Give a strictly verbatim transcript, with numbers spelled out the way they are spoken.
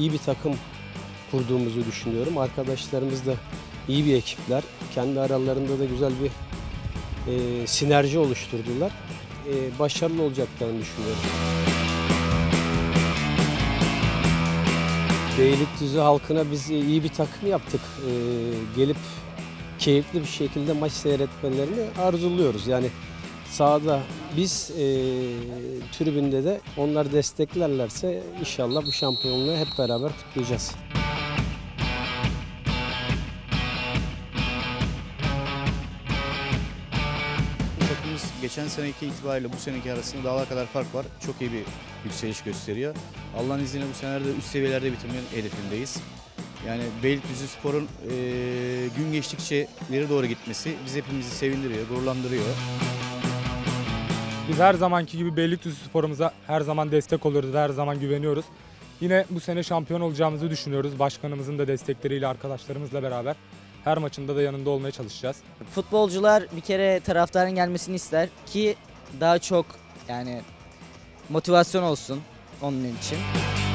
iyi bir takım kurduğumuzu düşünüyorum. Arkadaşlarımız da iyi bir ekipler. Kendi aralarında da güzel bir e, sinerji oluşturdular. E, başarılı olacaklarını düşünüyorum. Beylikdüzü halkına biz iyi bir takım yaptık. E, gelip keyifli bir şekilde maç seyretmelerini arzuluyoruz. Yani sahada biz, e, tribünde de onlar desteklerlerse inşallah bu şampiyonluğu hep beraber kutlayacağız. Takımımız geçen seneki itibariyle bu seneki arasında dağlar kadar fark var. Çok iyi bir yükseliş gösteriyor. Allah'ın izniyle bu senelerde üst seviyelerde bitirmenin hedefindeyiz. Yani Beylikdüzüspor'un e, gün geçtikçe ileri doğru gitmesi biz hepimizi sevindiriyor, gururlandırıyor. Biz her zamanki gibi Beylikdüzüspor'umuza her zaman destek oluyoruz, her zaman güveniyoruz. Yine bu sene şampiyon olacağımızı düşünüyoruz. Başkanımızın da destekleriyle, arkadaşlarımızla beraber her maçında da yanında olmaya çalışacağız. Futbolcular bir kere taraftarın gelmesini ister ki daha çok yani motivasyon olsun onun için.